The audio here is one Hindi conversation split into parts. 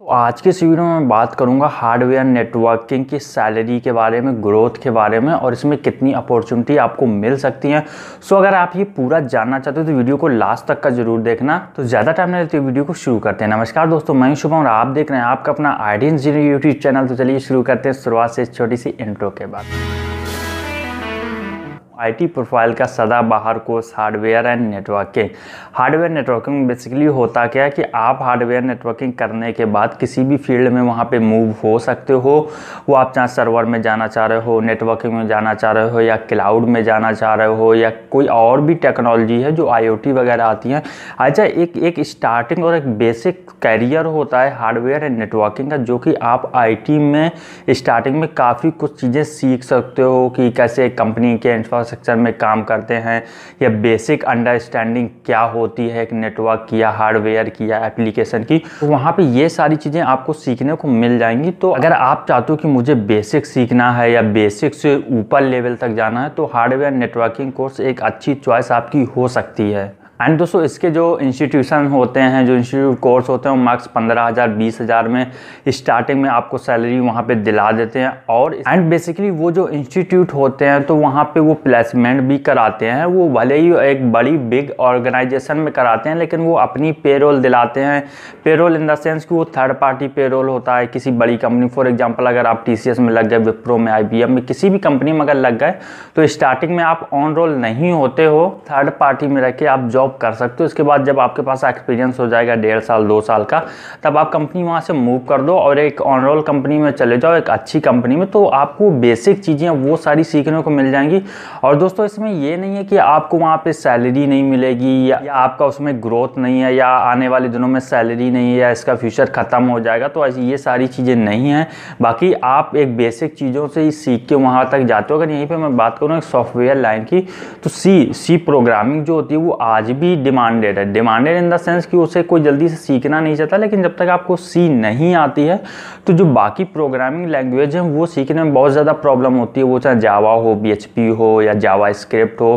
तो आज के इस वीडियो में बात करूंगा हार्डवेयर नेटवर्किंग की सैलरी के बारे में, ग्रोथ के बारे में और इसमें कितनी अपॉर्चुनिटी आपको मिल सकती हैं। सो अगर आप ये पूरा जानना चाहते हो तो वीडियो को लास्ट तक का जरूर देखना। तो ज़्यादा टाइम नहीं लेते, वीडियो को शुरू करते हैं। नमस्कार दोस्तों, मैं शुभम और आप देख रहे हैं आपका अपना आइडिया इंजीनियर यूट्यूब चैनल। तो चलिए शुरू करते हैं शुरुआत से छोटी सी इंट्रो के बाद। आईटी प्रोफाइल का सदाबहार course hardware and networking. Hardware networking basically होता क्या है कि आप हार्डवेयर नेटवर्किंग करने के बाद किसी भी फील्ड में वहाँ पे मूव हो सकते हो। वो आप चाहे सर्वर में जाना चाह रहे हो, नेटवर्किंग में जाना चाह रहे हो या क्लाउड में जाना चाह रहे हो या कोई और भी टेक्नोलॉजी है जो IoT वगैरह आती हैं। अच्छा, एक स्टार्टिंग और एक बेसिक कैरियर होता है हार्डवेयर एंड नेटवर्किंग का, जो कि आप IT में स्टार्टिंग में काफ़ी कुछ चीज़ें सीख सकते हो कि कैसे कंपनी के स्ट्रक्चर में काम करते हैं या बेसिक अंडरस्टैंडिंग क्या होती है एक नेटवर्क की या हार्डवेयर की या एप्लीकेशन की। तो वहाँ पे ये सारी चीज़ें आपको सीखने को मिल जाएंगी। तो अगर आप चाहते हो कि मुझे बेसिक सीखना है या बेसिक से ऊपर लेवल तक जाना है तो हार्डवेयर नेटवर्किंग कोर्स एक अच्छी चॉइस आपकी हो सकती है। एंड दोस्तों, इसके जो इंस्टीट्यूशन होते हैं, जो इंस्टीट्यूट कोर्स होते हैं, वो मार्क्स 15,000 20,000 में स्टार्टिंग में आपको सैलरी वहाँ पे दिला देते हैं। और एंड बेसिकली वो जो इंस्टीट्यूट होते हैं तो वहाँ पे वो प्लेसमेंट भी कराते हैं। वो भले ही एक बड़ी बिग ऑर्गेनाइजेशन में कराते हैं लेकिन वो अपनी पेरोल दिलाते हैं। पेरोल इन द सेंस कि वो थर्ड पार्टी पेरोल होता है किसी बड़ी कंपनी। फॉर एग्जाम्पल, अगर आप TCS में लग गए, विप्रो में, IBM में, किसी भी कंपनी में अगर लग गए तो स्टार्टिंग में आप ऑन रोल नहीं होते हो, थर्ड पार्टी में रख के आप कर सकते हो। इसके बाद जब आपके पास एक्सपीरियंस हो जाएगा 1.5 साल 2 साल का, तब आप कंपनी वहां से मूव कर दो और एक ऑन रोल कंपनी में चले जाओ, एक अच्छी कंपनी में। तो आपको बेसिक चीज़ें वो सारी सीखने को मिल जाएंगी। और दोस्तों, इसमें ये नहीं है कि आपको वहां पे सैलरी नहीं मिलेगी या आपका उसमें ग्रोथ नहीं है या आने वाले दिनों में सैलरी नहीं है या इसका फ्यूचर ख़त्म हो जाएगा, तो ये सारी चीज़ें नहीं हैं। बाकी आप एक बेसिक चीज़ों से ही सीख के वहाँ तक जाते हो। अगर यहीं पर मैं बात करूँ एक सॉफ्टवेयर लाइन की, तो सी प्रोग्रामिंग जो होती है वो आज भी डिमांडेड है। डिमांडेड इन द सेंस कि उसे कोई जल्दी से सीखना नहीं चाहता, लेकिन जब तक आपको सी नहीं आती है तो जो बाकी प्रोग्रामिंग लैंग्वेज है वो सीखने में बहुत ज़्यादा प्रॉब्लम होती है। वो चाहे जावा हो, PHP हो या JavaScript हो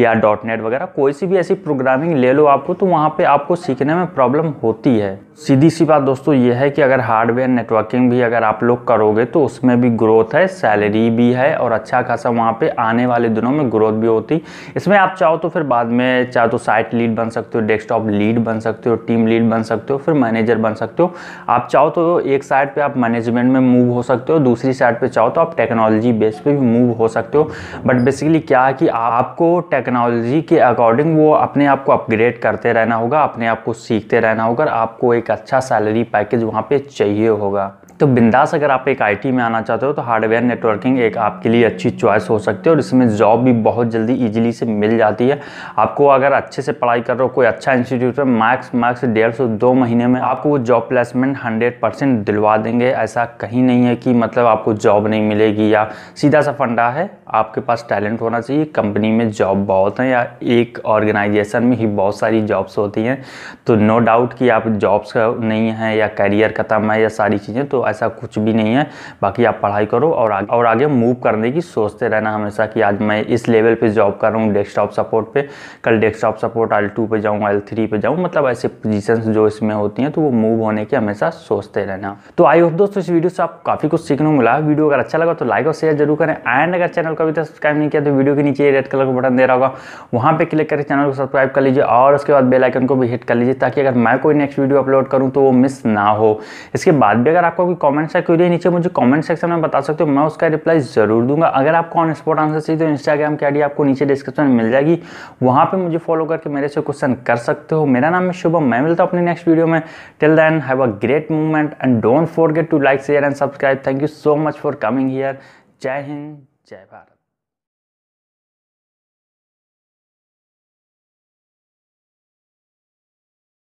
या .NET वगैरह, कोई सी भी ऐसी प्रोग्रामिंग ले लो आपको, तो वहाँ पर आपको सीखने में प्रॉब्लम होती है। सीधी सी बात दोस्तों ये है कि अगर हार्डवेयर नेटवर्किंग भी अगर आप लोग करोगे तो उसमें भी ग्रोथ है, सैलरी भी है और अच्छा खासा वहाँ पर आने वाले दिनों में ग्रोथ भी होती। इसमें आप चाहो तो फिर बाद में चाहे तो साइट लीड बन सकते हो, डेस्कटॉप लीड बन सकते हो, टीम लीड बन सकते हो, फिर मैनेजर बन सकते हो। आप चाहो तो एक साइड पे आप मैनेजमेंट में मूव हो सकते हो, दूसरी साइड पे चाहो तो आप टेक्नोलॉजी बेस पे भी मूव हो सकते हो। बट बेसिकली क्या है कि आपको टेक्नोलॉजी के अकॉर्डिंग वो अपने आप को अपग्रेड करते रहना होगा, अपने आप को सीखते रहना होगा, आपको एक अच्छा सैलरी पैकेज वहाँ पर चाहिए होगा। तो बिंदास अगर आप एक IT में आना चाहते हो तो हार्डवेयर नेटवर्किंग एक आपके लिए अच्छी चॉइस हो सकती है और इसमें जॉब भी बहुत जल्दी इजीली से मिल जाती है आपको। अगर अच्छे से पढ़ाई कर रहे हो कोई अच्छा इंस्टीट्यूट में, मैक्स 1.5 से 2 महीने में आपको वो जॉब प्लेसमेंट 100% दिलवा देंगे। ऐसा कहीं नहीं है कि मतलब आपको जॉब नहीं मिलेगी या सीधा सा फंडा है। आपके पास टैलेंट होना चाहिए। कंपनी में जॉब बहुत हैं या एक ऑर्गेनाइजेशन में ही बहुत सारी जॉब्स होती हैं, तो नो डाउट कि आप जॉब्स का नहीं है या करियर ख़त्म है या सारी चीज़ें, तो ऐसा कुछ भी नहीं है। बाकी आप पढ़ाई करो और आगे मूव करने की सोचते रहना हमेशा कि आज मैं इस लेवल पे जॉब कर रहा हूँ डेस्कटॉप सपोर्ट पे, कल डेस्कटॉप सपोर्ट L2 पे जाऊँगा, L3 पे जाऊँ, मतलब ऐसे पोजीशंस जो इसमें होती हैं तो वो मूव होने की हमेशा सोचते रहना। तो आई होप दोस्तों इस वीडियो से आप काफ़ी कुछ सीखने को मिला। वीडियो अगर अच्छा लगा तो लाइक और शेयर जरूर करें। एंड अगर चैनल को अभी तक सब्सक्राइब नहीं किया तो वीडियो के नीचे रेड कलर का बटन दे रहा होगा, वहाँ पर क्लिक करके चैनल को सब्सक्राइब कर लीजिए और उसके बाद बेल आइकन को भी हिट कर लीजिए ताकि अगर मैं कोई नेक्स्ट वीडियो अपलोड करूँ तो वो मिस ना हो। इसके बाद भी अगर आपको कमेंट से क्वेरी नीचे मुझे कमेंट सेक्शन में बता सकते हो, मैं उसका रिप्लाई जरूर दूंगा। अगर आपको ऑन स्पॉट आंसर चाहिए तो इंस्टाग्राम की आईडी आपको नीचे डिस्क्रिप्शन में मिल जाएगी, वहां पे मुझे फॉलो करके मेरे से क्वेश्चन कर सकते हो। मेरा नाम है शुभम, मैं मिलता हूं अपने नेक्स्ट वीडियो में। Till then have a great movement and don't forget to like share and subscribe. Thank you so much for coming here. जय हिंद, जय भारत।